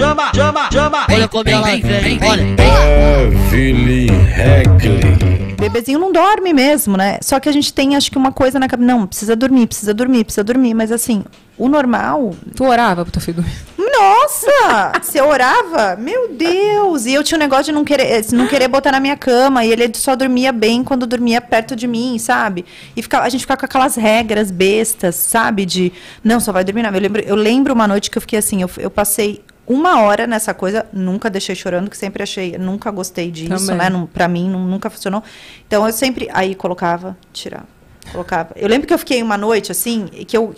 chama, chama, chama. Olha como ela vem, olha. Evelyn Regly. Bebezinho não dorme mesmo, né? Só que a gente tem, acho que uma coisa na cabeça. Não, precisa dormir, precisa dormir, precisa dormir. Mas assim, o normal... Tu orava pro teu filho dormir? Nossa! Você orava? Meu Deus! E eu tinha um negócio de não querer botar na minha cama. E ele só dormia bem quando dormia perto de mim, sabe? E ficava, a gente ficava com aquelas regras bestas, sabe? De, não, só vai dormir. Não. Eu lembro uma noite que eu fiquei assim, eu passei... 1 hora nessa coisa, nunca deixei chorando, que sempre achei, nunca gostei disso, também, né? Não, pra mim, nunca funcionou. Então, eu sempre, aí, colocava, tirava, colocava. Eu lembro que eu fiquei uma noite, assim, que eu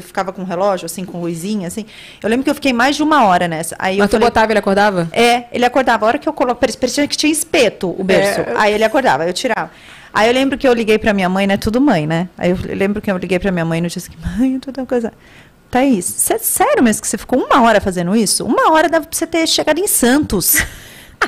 ficava com um relógio, assim, com luzinha, assim. Eu lembro que eu fiquei mais de 1 hora nessa. Aí mas tu botava e ele acordava? É, ele acordava. A hora que eu colocava, parecia que tinha espeto o berço. É. Aí ele acordava, eu tirava. Aí eu lembro que eu liguei pra minha mãe, né? Tudo mãe, né? Aí eu lembro que eu liguei pra minha mãe e eu disse que, mãe, toda coisa... Thaís, cê é sério mesmo que você ficou 1 hora fazendo isso? 1 hora dava pra você ter chegado em Santos.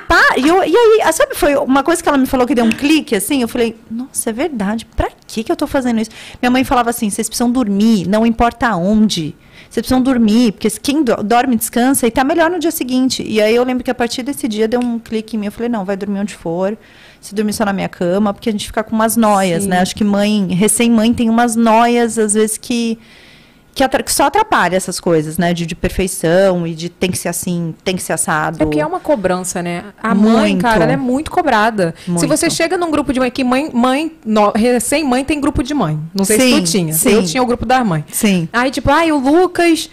Pá, e aí, sabe, foi uma coisa que ela me falou que deu um clique, assim, eu falei, nossa, é verdade, pra que eu tô fazendo isso? Minha mãe falava assim, vocês precisam dormir, não importa onde, vocês precisam dormir, porque quem dorme descansa e tá melhor no dia seguinte. E aí eu lembro que a partir desse dia deu um clique em mim, eu falei, não, vai dormir onde for, se dormir só na minha cama, porque a gente fica com umas noias, sim, né? Acho que mãe, recém-mãe tem umas noias, às vezes, que só atrapalha essas coisas, né? De perfeição e de tem que ser assim, tem que ser assado. É porque é uma cobrança, né? A mãe, cara, ela é muito cobrada. Muito. Se você chega num grupo de mãe, que recém-mãe tem grupo de mãe. Não sei, sim, se tu tinha. Sim. Eu tinha o grupo das mães. Sim. Aí, tipo, ai, o Lucas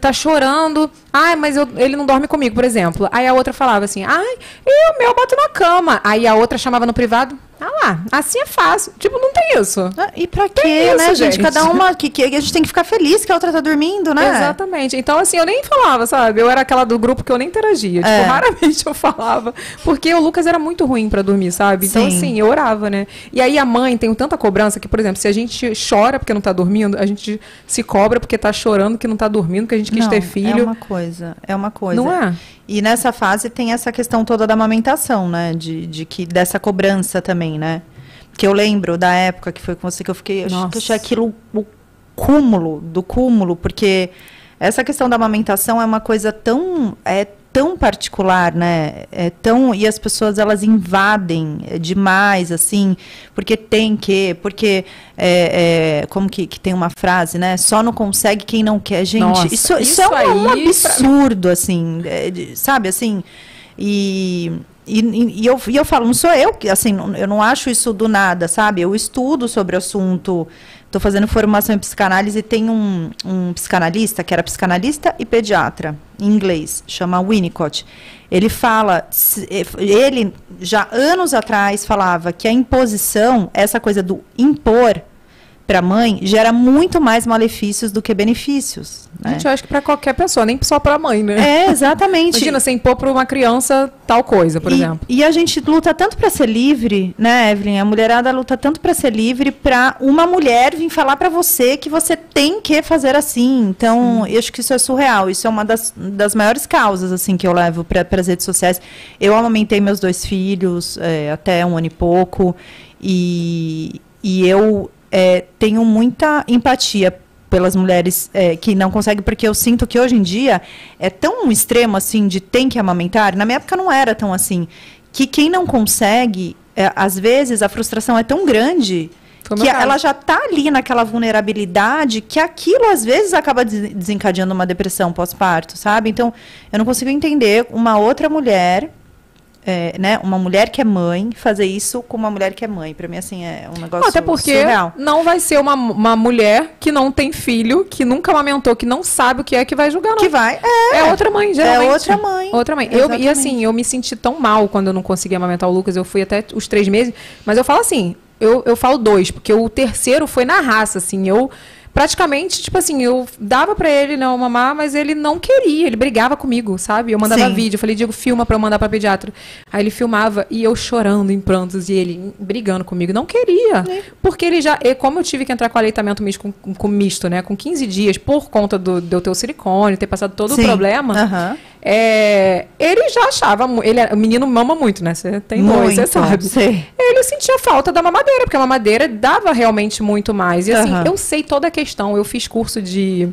tá chorando. Ai, mas ele não dorme comigo, por exemplo. Aí a outra falava assim, ai, eu meu boto na cama. Aí a outra chamava no privado. Ah lá, assim é fácil. Tipo, não tem isso. Ah, e pra quê, né, gente? Cada uma... Que a gente tem que ficar feliz que a outra tá dormindo, né? Exatamente. Então, assim, eu nem falava, sabe? Eu era aquela do grupo que eu nem interagia. É. Tipo, raramente eu falava. Porque o Lucas era muito ruim pra dormir, sabe? Então, sim, assim, eu orava, né? E aí a mãe tem tanta cobrança que, por exemplo, se a gente chora porque não tá dormindo, a gente se cobra porque tá chorando que não tá dormindo, que a gente quis ter filho. É uma coisa. É uma coisa. Não é? E nessa fase tem essa questão toda da amamentação, né? Dessa cobrança também, né? Que eu lembro da época que foi com você que eu fiquei... Nossa. Eu achei aquilo o cúmulo do cúmulo, porque essa questão da amamentação é uma coisa tão... tão particular, né? E as pessoas, elas invadem demais, assim, porque tem que... Porque, como que tem uma frase, né? Só não consegue quem não quer. Gente, nossa, isso é um absurdo, assim, sabe? Assim, e eu falo, não sou eu, assim, eu não acho isso do nada, sabe? Eu estudo sobre o assunto... Estou fazendo formação em psicanálise e tem um psicanalista, que era psicanalista e pediatra, em inglês, chama Winnicott. Ele fala, ele já anos atrás falava que a imposição, essa coisa do impor para a mãe, gera muito mais malefícios do que benefícios. Né? Gente, eu acho que para qualquer pessoa, nem só para a mãe, né? É, exatamente. Imagina, você impor para uma criança tal coisa, por exemplo. E a gente luta tanto para ser livre, né, Evelyn? A mulherada luta tanto para ser livre para uma mulher vir falar para você que você tem que fazer assim. Então, eu acho que isso é surreal. Isso é uma das maiores causas, assim, que eu levo para as redes sociais. Eu amamentei meus 2 filhos até 1 ano e pouco. E eu... tenho muita empatia pelas mulheres que não conseguem, porque eu sinto que hoje em dia é tão extremo assim de tem que amamentar. Na minha época não era tão assim. Que quem não consegue, às vezes a frustração é tão grande que ela já está ali naquela vulnerabilidade que aquilo às vezes acaba desencadeando uma depressão pós-parto, sabe? Então eu não consigo entender uma outra mulher. Né? Uma mulher que é mãe fazer isso com uma mulher que é mãe, pra mim assim é um negócio surreal. Até porque não vai ser uma mulher que não tem filho, que nunca amamentou, que não sabe o que é que vai julgar, não. Que vai, é outra mãe, geralmente. É outra mãe. Outra mãe. E assim, eu me senti tão mal quando eu não consegui amamentar o Lucas, eu fui até os 3 meses, mas eu falo assim, eu falo 2, porque o terceiro foi na raça, assim, praticamente, tipo assim, eu dava pra ele não mamar, mas ele não queria, ele brigava comigo, sabe? Eu mandava vídeo, eu falei, Diego, filma pra eu mandar pra pediatra. Aí ele filmava e eu chorando em prantos e ele brigando comigo, não queria. É. Porque ele já, como eu tive que entrar com aleitamento misto, com misto, né? Com 15 dias, por conta do teu silicone, ter passado todo o problema, ele já achava, o menino mama muito, né? Você tem dois, você sabe. Sim. Ele sentia falta da mamadeira, porque a mamadeira dava realmente muito mais. E assim, eu sei toda a questão, eu fiz curso de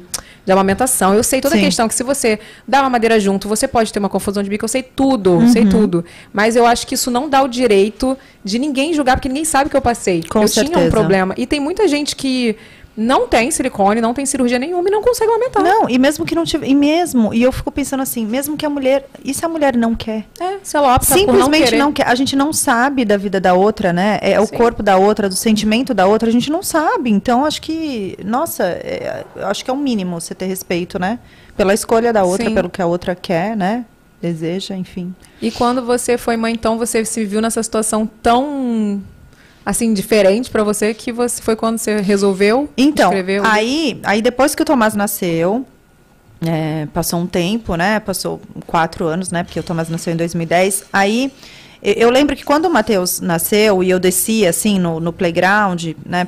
de amamentação. Eu sei toda a questão que se você dá uma madeira junto, você pode ter uma confusão de bico. Eu sei tudo, sei tudo. Mas eu acho que isso não dá o direito de ninguém julgar, porque ninguém sabe o que eu passei. Com certeza. Eu tinha um problema. E tem muita gente que não tem silicone, não tem cirurgia nenhuma e não consegue amamentar. Não, e mesmo que não tiver... E eu fico pensando assim, mesmo que a mulher... E se a mulher não quer? É, se ela opta por não querer. Simplesmente não quer. A gente não sabe da vida da outra, né? É o corpo da outra, do sentimento da outra. A gente não sabe. Então, acho que... Nossa, acho que é o mínimo você ter respeito, né? Pela escolha da outra, pelo que a outra quer, né? Deseja, enfim. E quando você foi mãe, então, você se viu nessa situação tão... assim, diferente para você, que você foi quando você resolveu escrever? Então, aí depois que o Tomás nasceu, passou um tempo, né? Passou 4 anos, né? Porque o Tomás nasceu em 2010. Aí, eu lembro que quando o Matheus nasceu e eu descia, assim, no playground, né?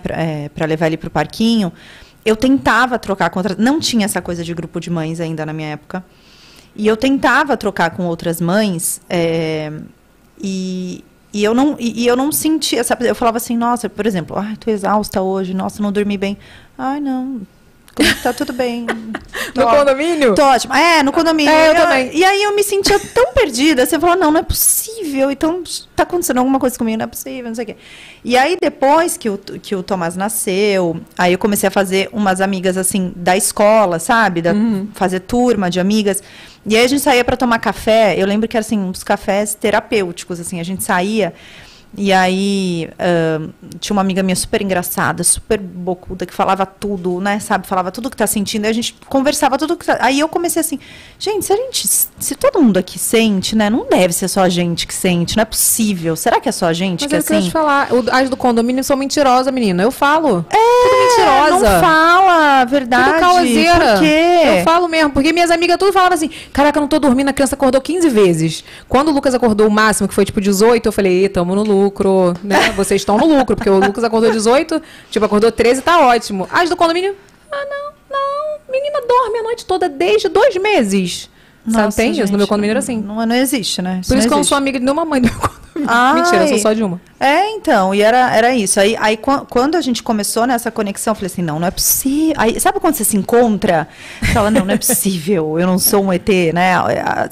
Para levar ele pro parquinho, eu tentava trocar contra... Não tinha essa coisa de grupo de mães ainda na minha época. E eu tentava trocar com outras mães, e eu não sentia, sabe? Eu falava assim, nossa, por exemplo, ai, tô exausta hoje, nossa, não dormi bem. Ai, não, tá tudo bem. No condomínio? Tô ótima. É, no condomínio. É, eu também. E aí eu me sentia tão perdida, assim, eu falava, não, não é possível, então tá acontecendo alguma coisa comigo, não é possível, não sei o quê. E aí depois que o Tomás nasceu, aí eu comecei a fazer umas amigas, assim, da escola, sabe? Fazer turma de amigas. E aí a gente saía para tomar café, eu lembro que era assim, uns cafés terapêuticos, assim, a gente saía, e aí tinha uma amiga minha super engraçada, super bocuda, que falava tudo, né, sabe, falava tudo que tá sentindo, e a gente conversava tudo que tá... Aí eu comecei assim, gente, se todo mundo aqui sente, né, não deve ser só a gente que sente, não é possível, será que é só a gente que é assim? Mas eu queria te falar, as do condomínio são mentirosas, menina, eu falo. Mentirosa. Não fala a verdade. Tudo causeira. Por quê? Eu falo mesmo, porque minhas amigas tudo falavam assim, caraca, eu não tô dormindo, a criança acordou 15 vezes. Quando o Lucas acordou o máximo, que foi tipo 18, eu falei, tamo no lucro, né? Vocês estão no lucro, porque o Lucas acordou 18, tipo, acordou 13, tá ótimo. As do condomínio, não, menina dorme a noite toda desde 2 meses. Nossa, sabe, gente, no meu condomínio era assim. Não existe, né? Por isso que eu não sou amiga de nenhuma mãe do meu condomínio. Ai. Mentira, eu sou só de uma. É, então, e era isso. Aí quando a gente começou nessa conexão, eu falei assim, não é possível. Aí, sabe quando você se encontra? Você fala, não é possível, eu não sou um ET, né?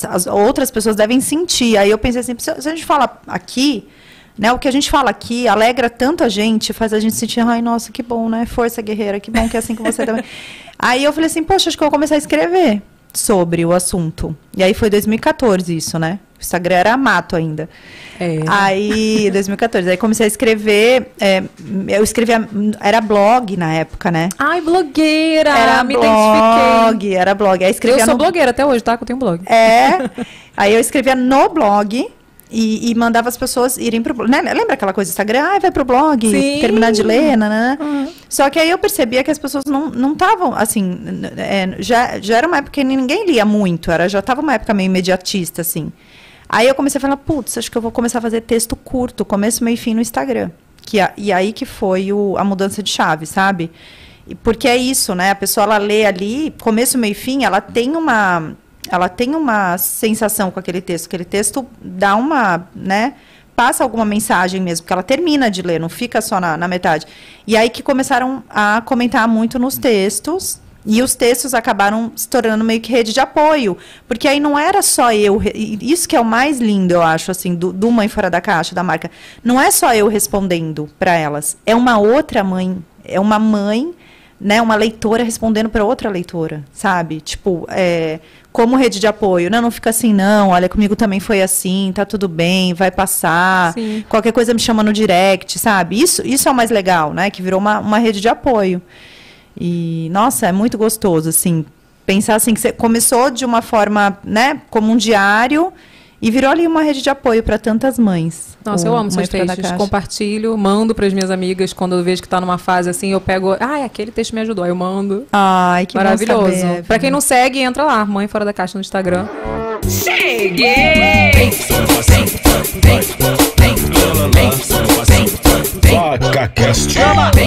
As outras pessoas devem sentir. Aí eu pensei assim, se a gente fala aqui, né, o que a gente fala aqui alegra tanta gente, faz a gente sentir, ai, nossa, que bom, né? Força, guerreira, que bom que é assim com você também. Aí eu falei assim, poxa, acho que eu vou começar a escrever sobre o assunto. E aí foi 2014 isso, né? O Instagram era mato ainda. Aí, 2014. Aí comecei a escrever. Eu escrevia... Era blog na época, né? Ai, blogueira! Me identifiquei. Era blog. Aí escrevia eu sou blogueira até hoje, tá? Que eu tenho blog. Aí eu escrevia no blog... E mandava as pessoas irem pro blog, né? Lembra aquela coisa do Instagram? Ah, vai pro blog, terminar de ler, né? Só que aí eu percebia que as pessoas não estavam, assim, já era uma época que ninguém lia muito, já estava uma época meio imediatista, assim. Aí eu comecei a falar, putz, acho que eu vou começar a fazer texto curto, começo, meio e fim no Instagram. E aí que foi a mudança de chave, sabe? Porque é isso, né? A pessoa, ela lê ali, começo, meio e fim, ela tem uma sensação com aquele texto dá uma, né, passa alguma mensagem mesmo, porque ela termina de ler, não fica só na metade. E aí que começaram a comentar muito nos textos, e os textos acabaram se tornando meio que rede de apoio, porque aí não era só eu, isso que é o mais lindo, eu acho, assim, do Mãe Fora da Caixa, da marca, não é só eu respondendo para elas, é uma outra mãe, é uma mãe, né, uma leitora respondendo para outra leitora, sabe? Tipo, como rede de apoio. Não, não fica assim, não. Olha, comigo também foi assim, tá tudo bem, vai passar. Sim. Qualquer coisa me chama no direct, sabe? Isso é o mais legal, né? Que virou uma rede de apoio. E, nossa, é muito gostoso, assim, pensar assim, que você começou de uma forma, né, como um diário... E virou ali uma rede de apoio para tantas mães. Nossa, eu amo seus textos. Compartilho, mando para as minhas amigas. Quando eu vejo que está numa fase assim, eu pego... Ah, aquele texto me ajudou. Aí eu mando. Ai, que maravilhoso. Para quem não segue, entra lá. Mãe Fora da Caixa no Instagram. Cheguei! Vem,